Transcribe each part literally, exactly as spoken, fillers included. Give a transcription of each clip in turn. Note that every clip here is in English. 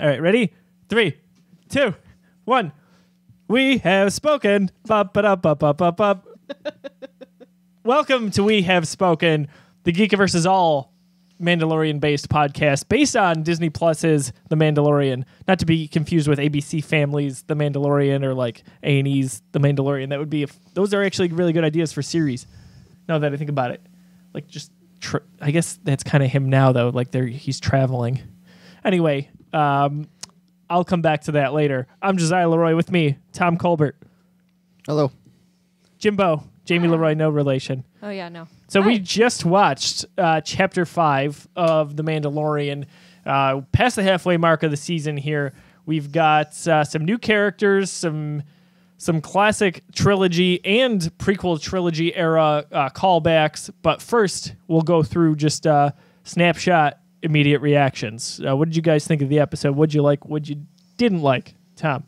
All right, ready? Three, two, one. We have spoken. Bop, bop, bop, bop, bop, bop. Welcome to We Have Spoken, the Geekiverse is all Mandalorian-based podcast based on Disney Plus's The Mandalorian. Not to be confused with A B C Family's The Mandalorian or like A and E's The Mandalorian. That would be if those are actually really good ideas for series. Now that I think about it, like just tr I guess that's kind of him now though. Like there he's traveling. Anyway, um, I'll come back to that later. I'm Josiah Leroy. With me, Tom Colbert. Hello, Jimbo. Jamie Leroy, no relation. Oh, yeah, no. So Hi. we just watched uh, Chapter five of The Mandalorian. Uh, past the halfway mark of the season here, we've got uh, some new characters, some some classic trilogy and prequel trilogy era uh, callbacks. But first, we'll go through just uh, snapshot immediate reactions. Uh, what did you guys think of the episode? What did you like? What you didn't like? Tom?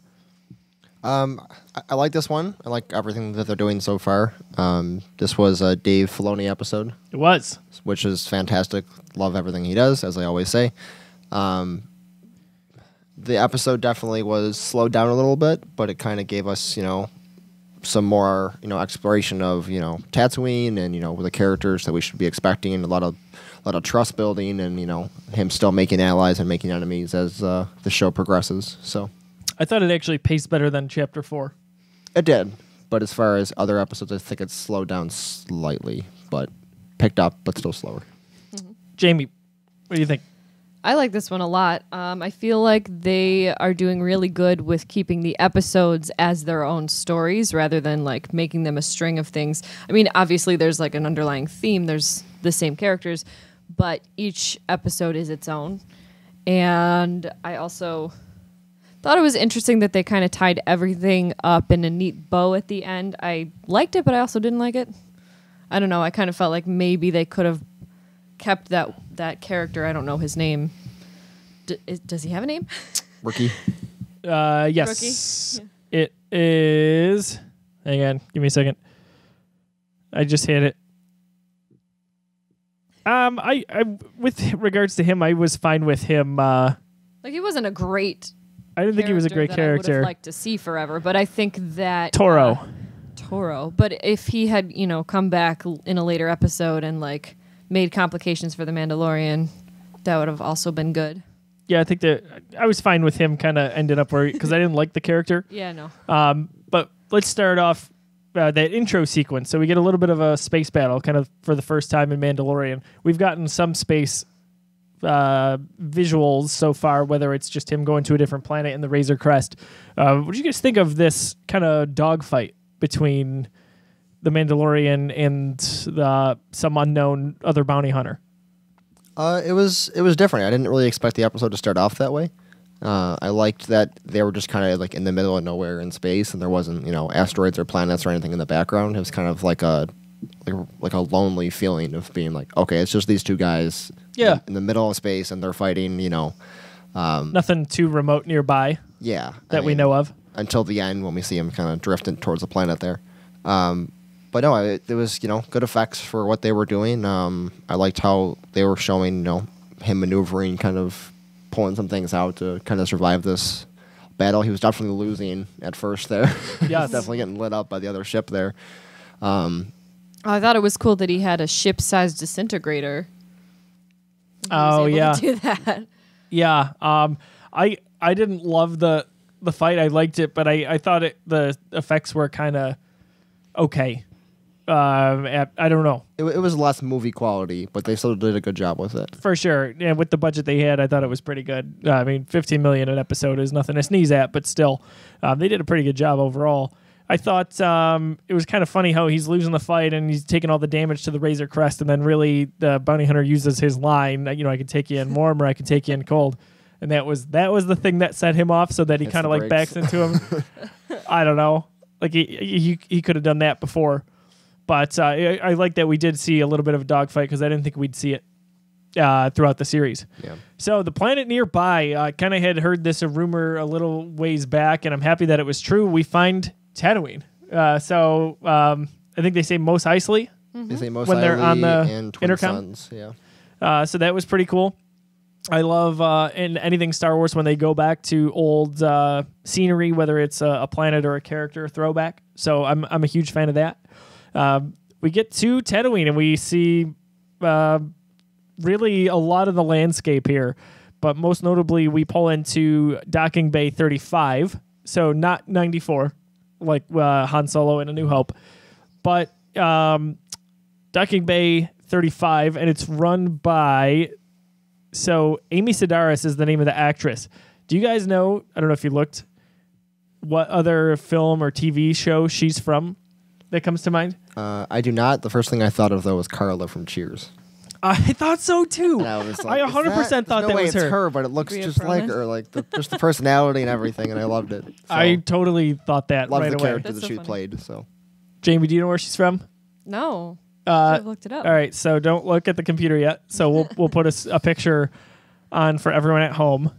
Um, I, I like this one. I like everything that they're doing so far. Um, this was a Dave Filoni episode. It was. Which is fantastic. Love everything he does, as I always say. Um, the episode definitely was slowed down a little bit, but it kind of gave us, you know, some more, you know, exploration of, you know, Tatooine and, you know, the characters that we should be expecting. A lot of, a lot of trust building and, you know, him still making allies and making enemies as uh, the show progresses, so... I thought it actually paced better than Chapter four. It did, but as far as other episodes, I think it slowed down slightly, but picked up, but still slower. Mm-hmm. Jamie, what do you think? I like this one a lot. Um, I feel like they are doing really good with keeping the episodes as their own stories rather than like making them a string of things. I mean, obviously, there's like an underlying theme. There's the same characters, but each episode is its own. And I also... thought it was interesting that they kind of tied everything up in a neat bow at the end. I liked it, but I also didn't like it. I don't know. I kind of felt like maybe they could have kept that that character. I don't know his name. D is, does he have a name? Rookie. Uh, yes. Rookie? Yeah. It is. Hang on. Give me a second. I just had it. Um, I, I with regards to him, I was fine with him. Uh, like he wasn't a great. I didn't think he was a great that character. I would have liked to see forever, but I think that Toro, uh, Toro. But if he had, you know, come back in a later episode and like made complications for the Mandalorian, that would have also been good. Yeah, I think that I was fine with him. Kind of ended up where because I didn't like the character. Yeah, no. Um, but let's start off uh, that intro sequence. So we get a little bit of a space battle, kind of for the first time in Mandalorian. We've gotten some space. Uh, visuals so far, whether it's just him going to a different planet in the Razor Crest. Uh, what do you guys think of this kind of dogfight between the Mandalorian and the, some unknown other bounty hunter? Uh, it was it was different. I didn't really expect the episode to start off that way. Uh, I liked that they were just kind of like in the middle of nowhere in space, and there wasn't you know asteroids or planets or anything in the background. It was kind of like a like, like a lonely feeling of being like, okay, it's just these two guys. Yeah, in the middle of space, and they're fighting. You know, um, nothing too remote nearby. Yeah, that I mean, we know of until the end when we see him kind of drifting towards the planet there. Um, but no, it, it was you know good effects for what they were doing. Um, I liked how they were showing you know him maneuvering, kind of pulling some things out to kind of survive this battle. He was definitely losing at first there. Yeah, definitely getting lit up by the other ship there. Um, oh, I thought it was cool that he had a ship-sized disintegrator. Oh yeah, do that. Yeah, um, I I didn't love the the fight. I liked it, but I I thought it the effects were kind of okay. Um, I, I don't know. It, it was less movie quality, but they still did a good job with it for sure. Yeah, with the budget they had, I thought it was pretty good. Uh, I mean, fifteen million an episode is nothing to sneeze at, but still, um, they did a pretty good job overall. I thought um, it was kind of funny how he's losing the fight and he's taking all the damage to the Razor Crest, and then really the bounty hunter uses his line, you know, I can take you in warm or I can take you in cold. And that was that was the thing that set him off so that he kind of like backs into him. I don't know. Like he he, he could have done that before. But uh, I, I like that we did see a little bit of a dogfight because I didn't think we'd see it uh, throughout the series. Yeah. So the planet nearby, I uh, kind of had heard this a rumor a little ways back, and I'm happy that it was true. We find... Tatooine. Uh, so um, I think they say Mos Eisley mm-hmm. they say Mos when Eisley they're on the and Twin intercom. Sons, yeah. Uh, so that was pretty cool. I love uh, in anything Star Wars when they go back to old uh, scenery, whether it's a, a planet or a character throwback. So I'm I'm a huge fan of that. Uh, we get to Tatooine and we see uh, really a lot of the landscape here, but most notably we pull into Docking Bay thirty-five, so not ninety-four like uh, Han Solo in A New Hope, but um, Docking Bay thirty-five, and it's run by. So Amy Sedaris is the name of the actress. Do you guys know, I don't know if you looked, what other film or T V show she's from that comes to mind? Uh, I do not. The first thing I thought of, though, was Carla from Cheers. I thought so, too. And I, was like, I one hundred percent that? thought no that way was her. It's her, but it looks just promise? like her, like the, just the personality and everything, and I loved it. So I totally thought that right away. Loved the character that so she funny. played. So, Jamie, do you know where she's from? No. Uh, I've looked it up. All right, so don't look at the computer yet. So we'll we'll put a, a picture on for everyone at home.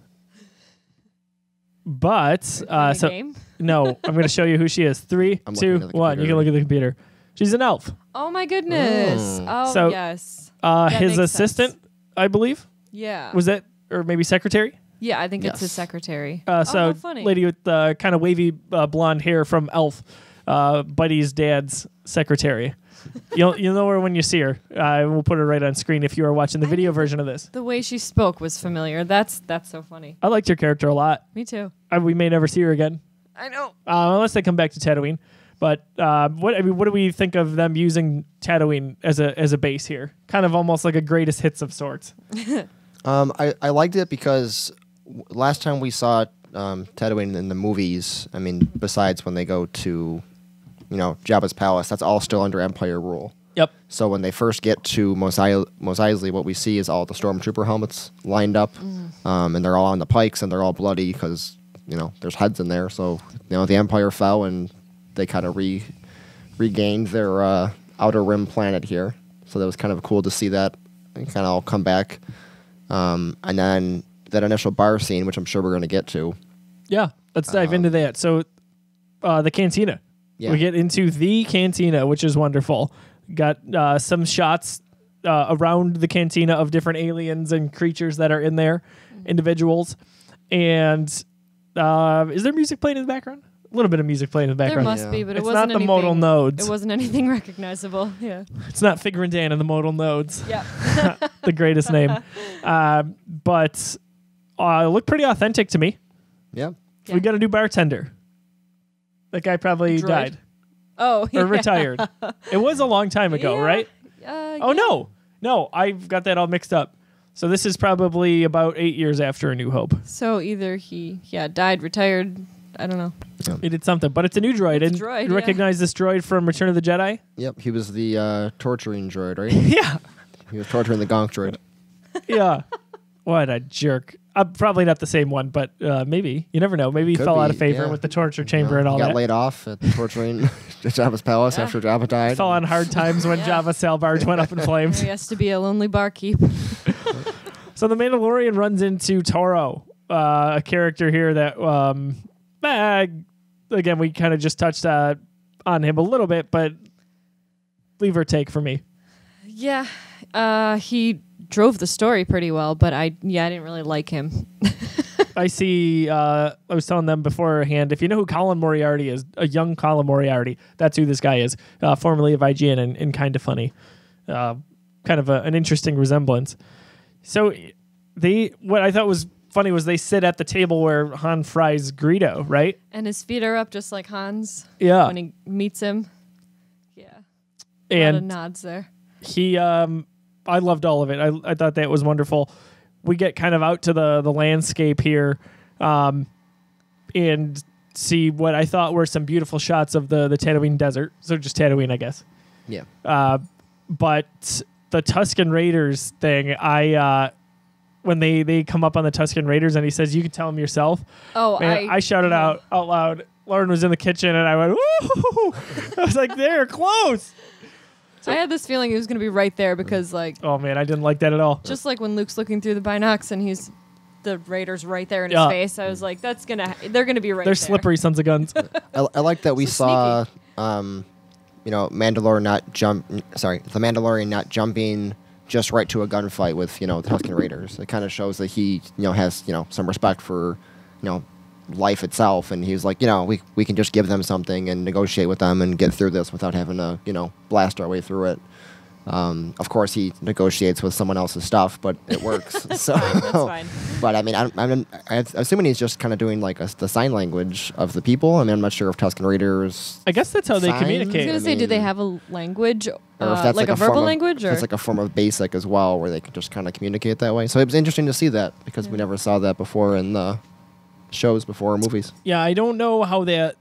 But uh, so game? no, I'm going to show you who she is. Three, I'm two, one. You can look at the computer. She's an elf. Oh my goodness! Mm. Oh so, yes. Uh, his assistant, sense. I believe. Yeah. Was that or maybe secretary? Yeah, I think yes. it's his secretary. Uh, so oh, funny. lady with uh, kind of wavy uh, blonde hair from Elf, uh, Buddy's dad's secretary. You'll you'll know her when you see her. Uh, we'll put her right on screen if you are watching the video version of this. The way she spoke was familiar. That's that's so funny. I liked her character a lot. Me too. I, we may never see her again. I know. Uh, unless they come back to Tatooine. But uh, what I mean, what do we think of them using Tatooine as a as a base here? Kind of almost like a greatest hits of sorts. um, I I liked it because w last time we saw um, Tatooine in the movies. I mean, besides when they go to. You know, Jabba's palace. That's all still under Empire rule. Yep. So when they first get to Mos Eisley, what we see is all the stormtrooper helmets lined up, mm. um, and they're all on the pikes, and they're all bloody because you know there's heads in there. So you know the Empire fell, and they kind of re regained their uh, outer rim planet here. So that was kind of cool to see that and kind of all come back. Um, and then that initial bar scene, which I'm sure we're going to get to. Yeah, let's dive um, into that. So uh, the cantina. Yeah. We get into the cantina, which is wonderful. Got uh, some shots uh, around the cantina of different aliens and creatures that are in there, individuals. And uh, is there music playing in the background? A little bit of music playing in the background. There must yeah. be, but it it's wasn't not anything, the modal nodes. It wasn't anything recognizable. Yeah, it's not Figure and Dan and the modal nodes. Yeah, the greatest name. Uh, but uh, it looked pretty authentic to me. Yeah, yeah. We got a new bartender. That guy probably Droid. died. Oh, yeah. Or retired. It was a long time ago, yeah. right? Uh, oh, yeah. no. No, I've got that all mixed up. So this is probably about eight years after A New Hope. So either he, yeah, died, retired, I don't know. Yeah. He did something, but it's a new droid. It's and a droid, you recognize yeah. this droid from Return of the Jedi? Yep, he was the uh, torturing droid, right? yeah. He was torturing the gonk droid. yeah. What a jerk. Uh, probably not the same one, but uh, maybe. You never know. Maybe he Could fell be, out of favor yeah. with the torture chamber yeah, and all that. He got that. laid off at the torturing Jabba's palace yeah. after Jabba died. He fell on hard times when yeah. Jabba's sail barge went up in flames. He has to be a lonely barkeep. So the Mandalorian runs into Toro, uh, a character here that, um, uh, again, we kind of just touched uh, on him a little bit, but leave or take for me. Yeah. Uh, he... drove the story pretty well, but I yeah I didn't really like him. I see. Uh, I was telling them beforehand. If you know who Colin Moriarty is, a young Colin Moriarty, that's who this guy is. Uh, formerly of I G N and, and kind of funny, uh, kind of a, an interesting resemblance. So they what I thought was funny was they sit at the table where Han fries Greedo, right? And his feet are up just like Han's. Yeah. When he meets him. Yeah. And a lot of nods there. He um. I loved all of it. I, I thought that was wonderful. We get kind of out to the, the landscape here um, and see what I thought were some beautiful shots of the, the Tatooine desert. So just Tatooine, I guess. Yeah. Uh, but the Tusken Raiders thing, I uh, when they, they come up on the Tusken Raiders and he says, you can tell them yourself. Oh, Man, I, I shouted yeah. out, out loud. Lauren was in the kitchen and I went, woo! I was like, they're close. So I had this feeling he was going to be right there because, like... Oh, man, I didn't like that at all. Just like when Luke's looking through the binocs and he's... The Raiders right there in yeah. his face. I was like, that's going to... They're going to be right they're there. They're slippery sons of guns. I, I like that we so saw, um, you know, Mandalore not jump... Sorry, the Mandalorian not jumping... just right to a gunfight with, you know, the Tusken Raiders. It kind of shows that he, you know, has, you know, some respect for, you know, life itself. And he's like, you know, we, we can just give them something and negotiate with them and get through this without having to, you know, blast our way through it. Um, of course, he negotiates with someone else's stuff, but it works. So, fine, that's fine. But I mean, I'm, I'm, I'm assuming he's just kind of doing like a, the sign language of the people. I mean, I'm not sure if Tusken Raiders. I guess that's how sign. they communicate. I was going to say, I mean, do they have a language, or uh, if that's like, like a, a verbal of, language, or it's like a form of basic as well, where they can just kind of communicate that way. So it was interesting to see that, because yeah. we never saw that before in the shows before or movies. Yeah, I don't know how that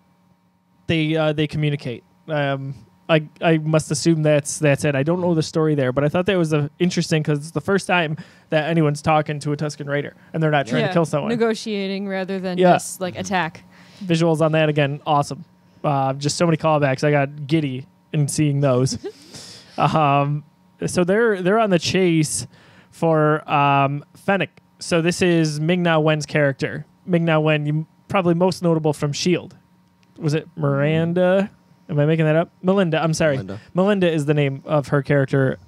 they uh, they communicate. Um, I, I must assume that's that's it. I don't know the story there, but I thought that was uh, interesting, because it's the first time that anyone's talking to a Tusken Raider, and they're not trying yeah, to kill someone. Negotiating rather than yeah. just like attack. Visuals on that again, awesome. Uh, just so many callbacks. I got giddy in seeing those. um, so they're they're on the chase for um, Fennec. So this is Ming-Na Wen's character. Ming-Na Wen, you, probably most notable from S H I E L D. Was it Miranda? Am I making that up? Melinda, I'm sorry. Melinda. Melinda is the name of her character.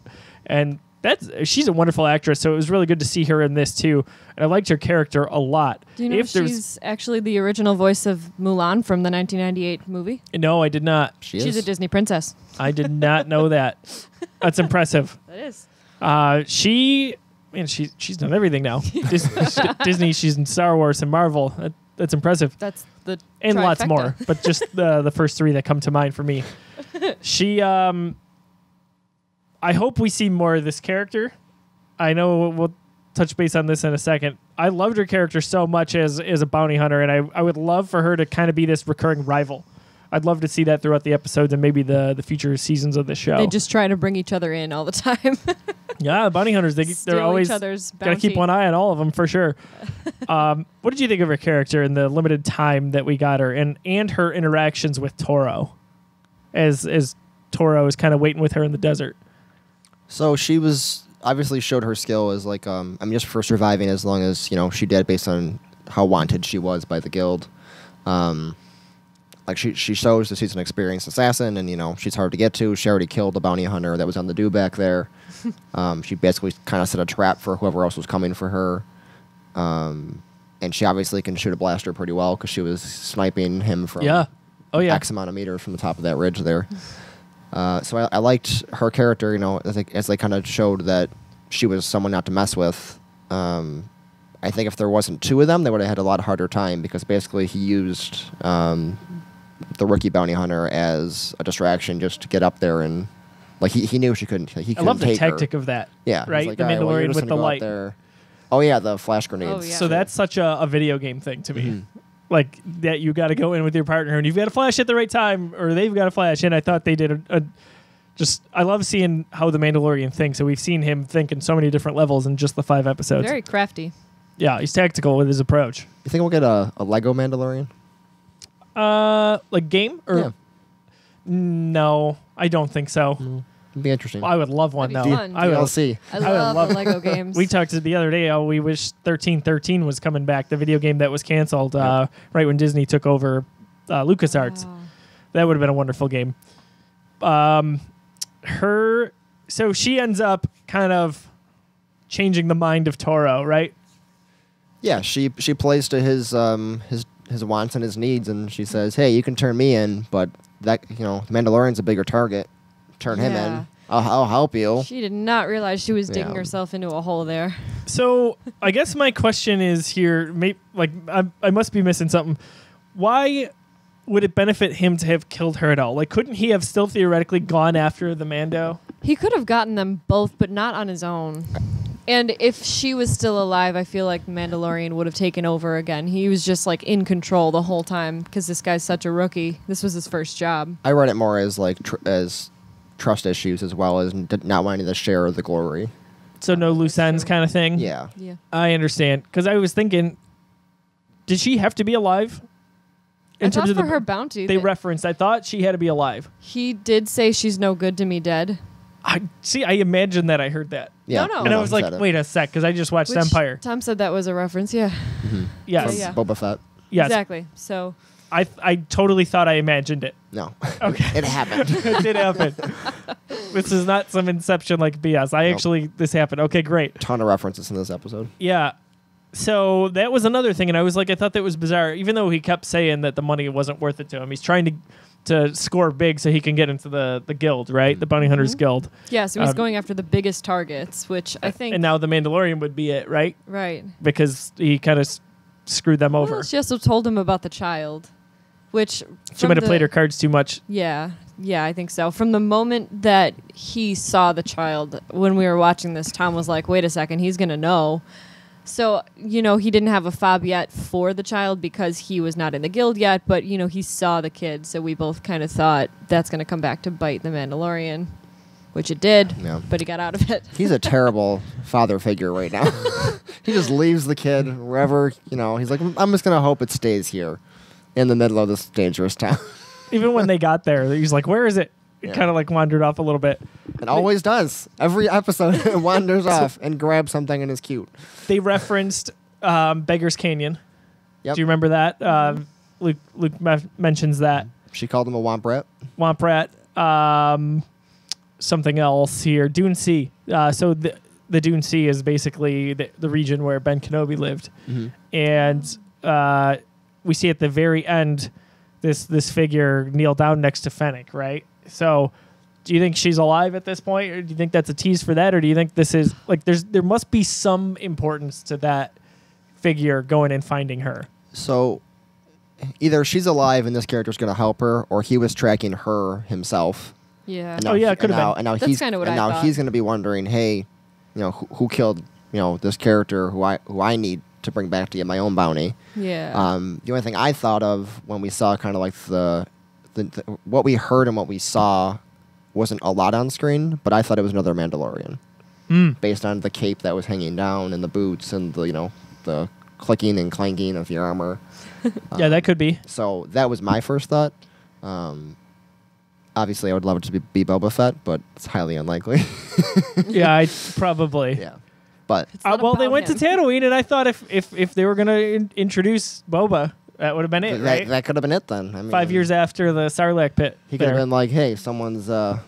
And that's she's a wonderful actress, so it was really good to see her in this, too. And I liked her character a lot. Do you know if, if she's actually the original voice of Mulan from the nineteen ninety-eight movie? No, I did not. She she's is. a Disney princess. I did not know that. That's impressive. That is. Uh, she, man, she, she's done everything now. Disney, she's in Star Wars and Marvel. That, that's impressive. That's The and trifecta. Lots more, but just the the first three that come to mind for me. She, um, I hope we see more of this character. I know we'll touch base on this in a second. I loved her character so much as as a bounty hunter, and I I would love for her to kind of be this recurring rival. I'd love to see that throughout the episodes and maybe the the future seasons of the show. They just try to bring each other in all the time. Yeah, the bounty hunters, they, they're always gotta keep one eye on all of them for sure. um, what did you think of her character in the limited time that we got her, and and her interactions with Toro, as as Toro is kind of waiting with her in the desert? So she was obviously showed her skill as like um, I mean, just for surviving as long as you know she did, based on how wanted she was by the guild. Um, Like, she, she shows that she's an experienced assassin, and, you know, she's hard to get to. She already killed the bounty hunter that was on the do back there. um, she basically kind of set a trap for whoever else was coming for her. Um, and she obviously can shoot a blaster pretty well, because she was sniping him from yeah. Oh, yeah. X amount of meters from the top of that ridge there. uh, so I, I liked her character, you know, as they, as they kind of showed that she was someone not to mess with. Um, I think if there wasn't two of them, they would have had a lot harder time, because basically he used... Um, the rookie bounty hunter as a distraction, just to get up there, and like he, he knew she couldn't. He couldn't I love the tactic her. of that. Yeah, right. Like, the Mandalorian well, with the light. Oh yeah, the flash grenades. Oh, yeah. So that's such a, a video game thing to me. Mm. Like that, you got to go in with your partner, and you've got to flash at the right time, or they've got to flash. And I thought they did a, a just. I love seeing how the Mandalorian thinks. So we've seen him think in so many different levels in just the five episodes. Very crafty. Yeah, he's tactical with his approach. You think we'll get a, a Lego Mandalorian? Uh, like game or yeah. No, I don't think so. Mm. It'd be interesting. I would love one That'd though. Fun. I will see. I love, love Lego games. We talked the other day. Oh, we wish thirteen thirteen was coming back. The video game that was canceled yeah. uh, right when Disney took over uh, LucasArts. Oh. That would have been a wonderful game. Um, her. So she ends up kind of changing the mind of Toro, right? Yeah, she she plays to his um his. his wants and his needs, and she says, hey, you can turn me in, but that, you know, the Mandalorian's a bigger target. Turn yeah. him in. I'll, I'll help you. She did not realize she was digging yeah. herself into a hole there. So I guess my question is here, may, like, I, I must be missing something. Why would it benefit him to have killed her at all? Like, couldn't he have still theoretically gone after the Mando? He could have gotten them both, but not on his own. And if she was still alive, I feel like Mandalorian would have taken over again. He was just like in control the whole time, because this guy's such a rookie. This was his first job. I read it more as like tr as trust issues, as well as not wanting to share the glory. So no loose ends kind of thing? Yeah. Yeah. I understand. Because I was thinking, did she have to be alive? In I terms of for the, her bounty. They referenced, I thought she had to be alive. He did say she's no good to me dead. I see. I imagine that I heard that. Yeah, no, no. And I was like, wait a sec, because I just watched Which Empire. Tom said that was a reference. Yeah. Mm-hmm. Yes. From yeah. Boba Fett. Yes. Exactly. So I I totally thought I imagined it. No. Okay. It happened. It did happen. This is not some Inception like B S. I nope. actually, this happened. Okay, great. Ton of references in this episode. Yeah. So that was another thing, and I was like, I thought that was bizarre. Even though he kept saying that the money wasn't worth it to him, he's trying to to score big so he can get into the, the guild, right? The Bounty Hunters mm-hmm. Guild. Yeah, so he's um, going after the biggest targets, which I think... And now the Mandalorian would be it, right? Right. Because he kind of s- screwed them well, over. She also told him about the child, which... She might have played her cards too much. Yeah, yeah, I think so. From the moment that he saw the child, when we were watching this, Tom was like, wait a second, he's going to know... So, you know, he didn't have a fob yet for the child because he was not in the guild yet, but, you know, he saw the kid, so we both kind of thought that's going to come back to bite the Mandalorian, which it did, yeah. But he got out of it. He's a terrible father figure right now. He just leaves the kid wherever, you know, he's like, I'm just going to hope it stays here in the middle of this dangerous town. Even when they got there, he's like, where is it? It yeah. kind of like wandered off a little bit. It always does. Every episode it wanders off and grabs something and is cute. They referenced um, Beggar's Canyon. Yep. Do you remember that? Mm-hmm. Um, Luke, Luke me- mentions that. She called him a womp rat. Womp rat. Um, something else here. Dune Sea. Uh, so the, the Dune Sea is basically the, the region where Ben Kenobi lived. Mm-hmm. And uh, we see at the very end this this figure kneel down next to Fennec, right? So, do you think she's alive at this point, or do you think that's a tease for that, or do you think this is like there's there must be some importance to that figure going and finding her? So, either she's alive and this character's going to help her, or he was tracking her himself. Yeah. Oh yeah, it could have been. And now that's he's kind of what I thought. And now he's going to be wondering, hey, you know, who, who killed you know this character who I who I need to bring back to get my own bounty. Yeah. Um, the only thing I thought of when we saw kind of like the The, the, what we heard and what we saw wasn't a lot on screen, but I thought it was another Mandalorian, mm. based on the cape that was hanging down and the boots and the you know the clicking and clanking of your armor. um, yeah, that could be. So that was my first thought. Um, obviously, I would love it to be, be Boba Fett, but it's highly unlikely. yeah, I probably. Yeah, but uh, well, they went him. to Tatooine, and I thought if if if they were gonna in- introduce Boba. That would have been it, that, right? That could have been it then. I mean, Five years after the Sarlacc pit. He could have been like, hey, someone's uh,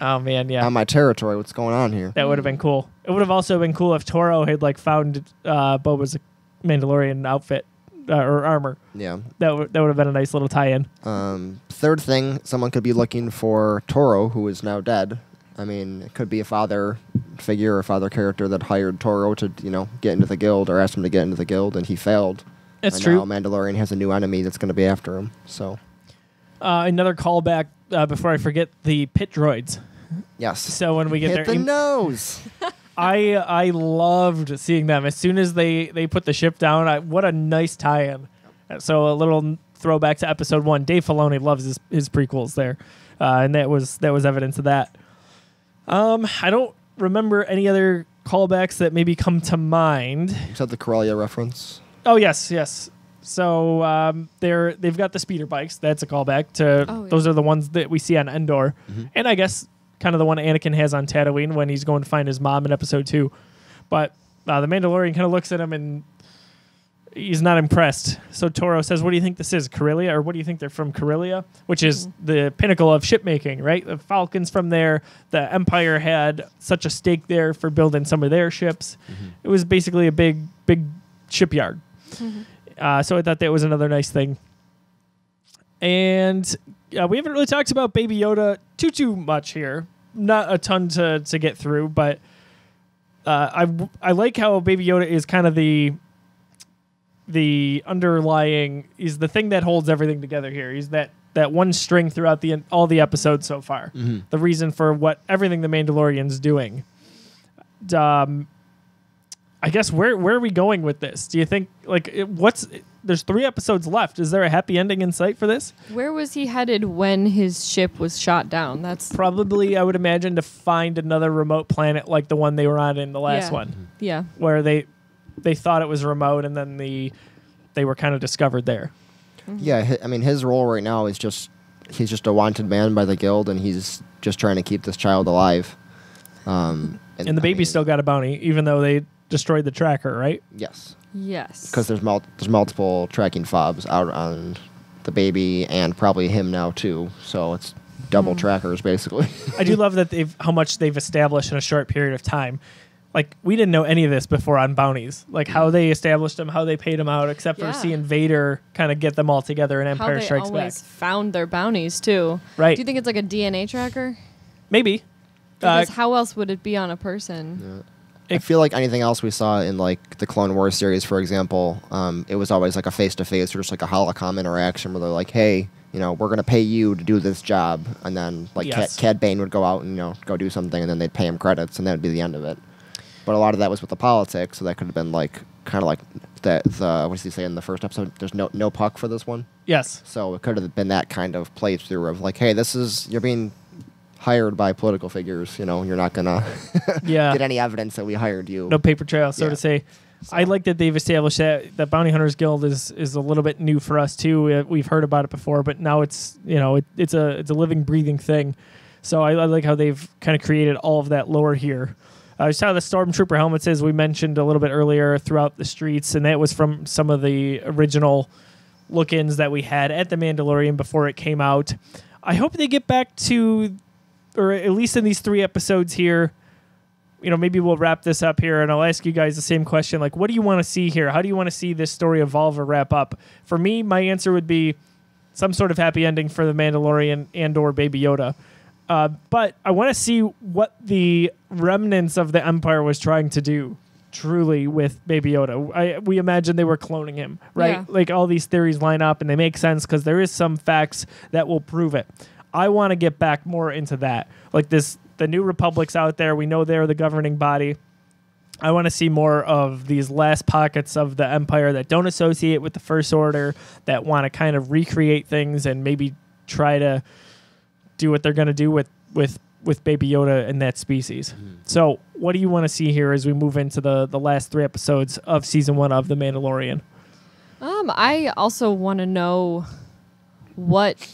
oh, man, yeah. on my territory. What's going on here? That would have been cool. It would have also been cool if Toro had like found uh, Boba's Mandalorian outfit uh, or armor. Yeah. That, w- that would have been a nice little tie-in. Um, third thing, someone could be looking for Toro, who is now dead. I mean, it could be a father figure or father character that hired Toro to, you know, get into the guild or asked him to get into the guild, and he failed. That's and true. Now Mandalorian has a new enemy that's going to be after him. So, uh, another callback uh, before I forget the pit droids. Yes. So when we get Hit there, the em- nose. I I loved seeing them as soon as they, they put the ship down. I, what a nice tie-in. So a little throwback to episode one. Dave Filoni loves his, his prequels there, uh, and that was that was evidence of that. Um, I don't remember any other callbacks that maybe come to mind. Is that the Corellia reference? Oh, yes, yes. So um, they're, they've got the speeder bikes. That's a callback to... Oh, yeah. Those are the ones that we see on Endor. Mm-hmm. And I guess kind of the one Anakin has on Tatooine when he's going to find his mom in episode two. But uh, the Mandalorian kind of looks at him and he's not impressed. So Toro says, what do you think this is, Corellia? Or what do you think they're from Corellia? Which is mm-hmm. the pinnacle of shipmaking, right? The Falcon's from there. The Empire had such a stake there for building some of their ships. Mm-hmm. It was basically a big, big shipyard. Mm-hmm. Uh, so I thought that was another nice thing. And uh, we haven't really talked about Baby Yoda too, too much here. Not a ton to, to get through, but uh, I I like how Baby Yoda is kind of the the underlying... He's the thing that holds everything together here. He's that, that one string throughout the all the episodes so far. Mm-hmm. The reason for what everything the Mandalorian's doing. Um... I guess where where are we going with this? Do you think like it, what's there's three episodes left? Is there a happy ending in sight for this? Where was he headed when his ship was shot down? That's probably I would imagine to find another remote planet like the one they were on in the last yeah. one. Yeah, where they they thought it was remote and then the they were kind of discovered there. Mm-hmm. Yeah, I mean his role right now is just he's just a wanted man by the guild and he's just trying to keep this child alive. Um, and, and the baby I mean, still got a bounty even though they. Destroyed the tracker, right? Yes. Yes. Because there's mul- there's multiple tracking fobs out on the baby and probably him now too. So it's double mm. trackers basically. I do love that they've how much they've established in a short period of time. Like, we didn't know any of this before on bounties. Like, how they established them, how they paid them out, except yeah. for seeing Vader kind of get them all together in Empire Strikes Back. How they always found their bounties, too. Right. Do you think it's like a D N A tracker? Maybe. Because uh, how else would it be on a person? Yeah. I feel like anything else we saw in, like, the Clone Wars series, for example, um, it was always like a face-to-face or just like a holocom interaction where they're like, hey, you know, we're going to pay you to do this job. And then, like, yes. Cad Bane would go out and, you know, go do something, and then they'd pay him credits, and that would be the end of it. But a lot of that was with the politics, so that could have been like kind of like the, the what did he say in the first episode? There's no no puck for this one. Yes. So it could have been that kind of playthrough of like, hey, this is you're being hired by political figures. You know, you're not gonna yeah. get any evidence that we hired you. No paper trail, so yeah. to say. So. I like that they've established that the Bounty Hunters Guild is is a little bit new for us too. We've heard about it before, but now it's you know it, it's a it's a living, breathing thing. So I, I like how they've kind of created all of that lore here. I uh, saw the Stormtrooper helmets, as we mentioned a little bit earlier, throughout the streets, and that was from some of the original look-ins that we had at The Mandalorian before it came out. I hope they get back to, or at least in these three episodes here, you know, maybe we'll wrap this up here, and I'll ask you guys the same question. Like, what do you want to see here? How do you want to see this story evolve or wrap up? For me, my answer would be some sort of happy ending for The Mandalorian and or Baby Yoda. Uh, but I want to see what the remnants of the Empire was trying to do truly with Baby Yoda. I, we imagine they were cloning him, right? Yeah. Like all these theories line up and they make sense because there is some facts that will prove it. I want to get back more into that. Like this, the New Republic's out there. We know they're the governing body. I want to see more of these last pockets of the Empire that don't associate with the First Order, that want to kind of recreate things and maybe try to do what they're going to do with, with, with Baby Yoda and that species. Mm-hmm. So what do you want to see here as we move into the, the last three episodes of season one of The Mandalorian? Um, I also want to know what,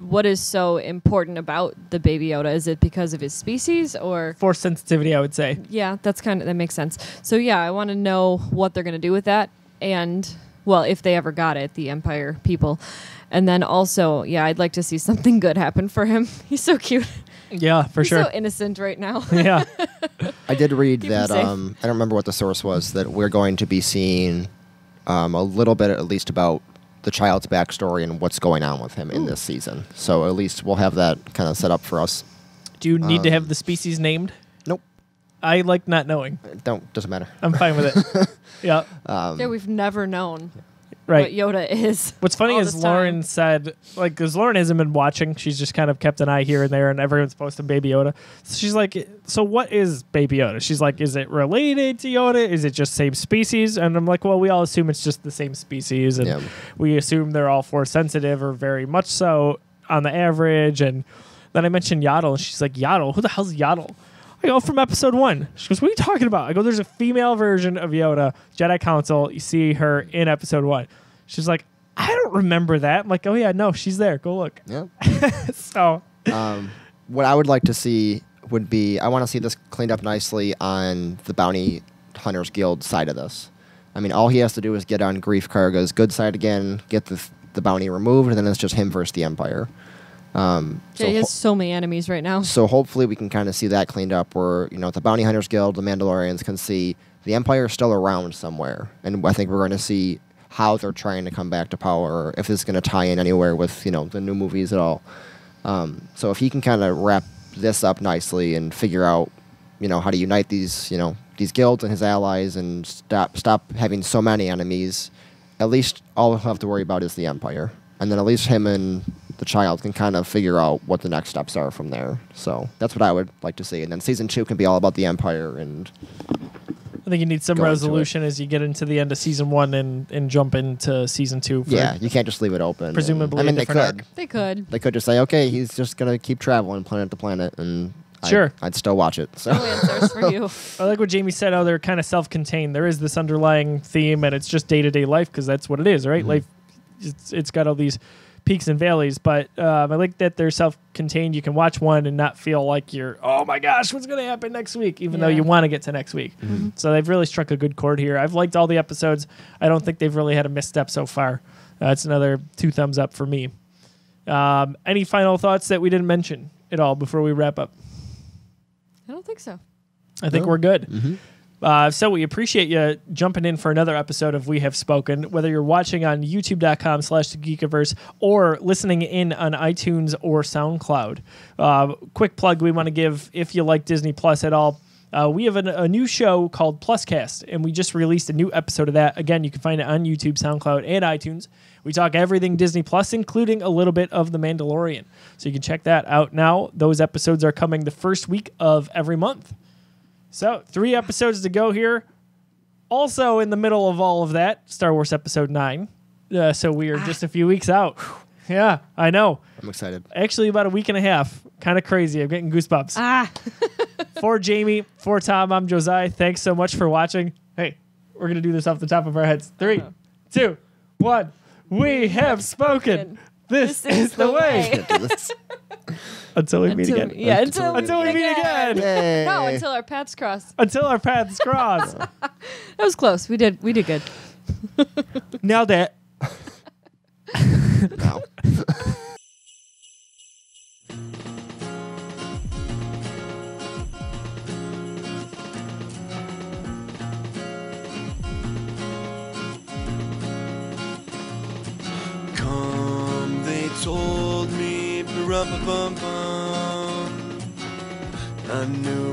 what is so important about the Baby Yoda. Is it because of his species or force sensitivity? I would say, yeah, that's kind of, that makes sense. So yeah, I want to know what they're going to do with that. And well, if they ever got it, the Empire people. And then also, yeah, I'd like to see something good happen for him. He's so cute. Yeah, for He's sure. He's so innocent right now. Yeah. I did read Keep that, um, I don't remember what the source was, that we're going to be seeing um, a little bit at least about the child's backstory and what's going on with him Ooh. in this season. So at least we'll have that kind of set up for us. Do you need um, to have the species named? Nope. I like not knowing. Don't, doesn't matter. I'm fine with it. yeah. Um, yeah, we've never known. Yeah. Right. What Yoda is. What's funny is Lauren time. said, like, because Lauren hasn't been watching. She's just kind of kept an eye here and there, and everyone's posting Baby Yoda. So she's like, so what is Baby Yoda? She's like, is it related to Yoda? Is it just same species? And I'm like, well, we all assume it's just the same species, and yeah. we assume they're all force sensitive or very much so on the average. And then I mentioned Yaddle, and she's like, Yaddle? Who the hell's Yaddle? I go, from episode one. She goes, what are you talking about? I go, there's a female version of Yoda, Jedi Council. You see her in episode one. She's like, I don't remember that. I'm like, oh, yeah, no, she's there. Go look. Yeah. so. Um, what I would like to see would be, I want to see this cleaned up nicely on the Bounty Hunters Guild side of this. I mean, all he has to do is get on Grief Karga's good side again, get the, the bounty removed, and then it's just him versus the Empire. Um, so he has so many enemies right now. So hopefully we can kind of see that cleaned up where, you know, the Bounty Hunters Guild, the Mandalorians can see the Empire is still around somewhere. And I think we're going to see how they're trying to come back to power, or if it's going to tie in anywhere with, you know, the new movies at all. Um, so if he can kind of wrap this up nicely and figure out, you know, how to unite these, you know, these guilds and his allies and stop, stop having so many enemies, at least all we'll have to worry about is the Empire. And then at least him and the child can kind of figure out what the next steps are from there. So that's what I would like to see. And then season two can be all about the Empire. And I think you need some resolution as you get into the end of season one and, and jump into season two. For yeah, you can't just leave it open. Presumably, and, I mean, they could. Arc. They could. They could just say, okay, he's just going to keep traveling planet to planet. And sure. I, I'd still watch it. So. No answers for you. I like what Jamie said. Oh, they're kind of self-contained. There is this underlying theme, and it's just day-to-day life because that's what it is, right? Mm-hmm. Life, it's, it's got all these peaks and valleys, but um, I like that they're self-contained. You can watch one and not feel like you're, oh my gosh, what's going to happen next week, even yeah. though you want to get to next week. Mm-hmm. So they've really struck a good chord here. I've liked all the episodes. I don't think they've really had a misstep so far. Uh, it's another two thumbs up for me. Um, any final thoughts that we didn't mention at all before we wrap up? I don't think so. I think no. we're good. Mm-hmm. Uh, so we appreciate you jumping in for another episode of We Have Spoken, whether you're watching on youtube.com slash the Geekiverse or listening in on iTunes or SoundCloud. Uh, quick plug we want to give, if you like Disney Plus at all, uh, we have an, a new show called PlusCast, and we just released a new episode of that. Again, you can find it on YouTube, SoundCloud, and iTunes. We talk everything Disney Plus, including a little bit of The Mandalorian. So you can check that out now. Those episodes are coming the first week of every month. So, three episodes to go here. Also, in the middle of all of that, Star Wars Episode nine. Uh, so, we are ah. just a few weeks out. Yeah, I know. I'm excited. Actually, about a week and a half. Kind of crazy. I'm getting goosebumps. Ah. For Jamie, for Tom, I'm Josiah. Thanks so much for watching. Hey, we're going to do this off the top of our heads. Three, two, one. We have spoken. This, this is, is the way. way. Until we until, meet again. Yeah, until, until we, we meet again. again. No, until our paths cross. Until our paths cross. That was close. We did. We did good. Nailed it. Now. Come, they told me. Rum-bum-bum-bum. I knew